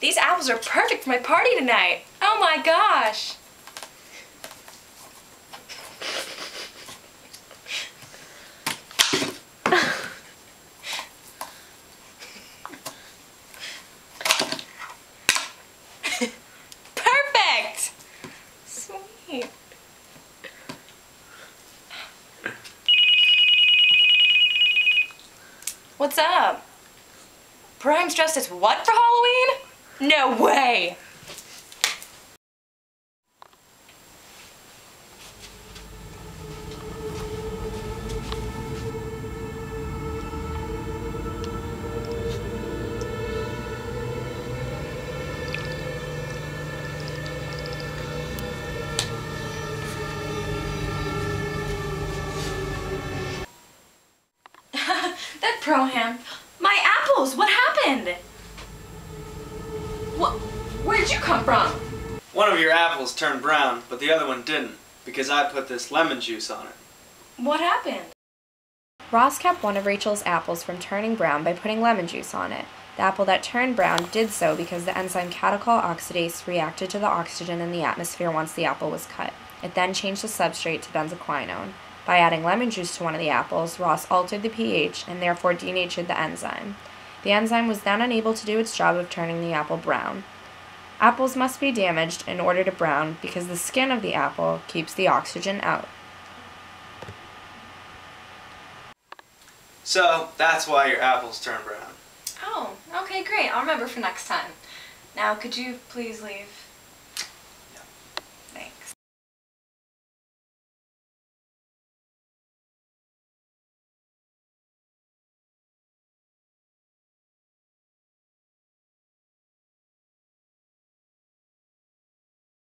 These apples are perfect for my party tonight. Oh my gosh. Perfect. Sweet. What's up? Brian's dressed as what for Halloween? No way! That pro-ham. My apples! What happened? Where'd you come from? One of your apples turned brown, but the other one didn't, because I put this lemon juice on it. What happened? Ross kept one of Rachel's apples from turning brown by putting lemon juice on it. The apple that turned brown did so because the enzyme catechol oxidase reacted to the oxygen in the atmosphere once the apple was cut. It then changed the substrate to benzoquinone. By adding lemon juice to one of the apples, Ross altered the pH and therefore denatured the enzyme. The enzyme was then unable to do its job of turning the apple brown. Apples must be damaged in order to brown because the skin of the apple keeps the oxygen out. So, that's why your apples turn brown. Oh, okay, great. I'll remember for next time. Now, could you please leave?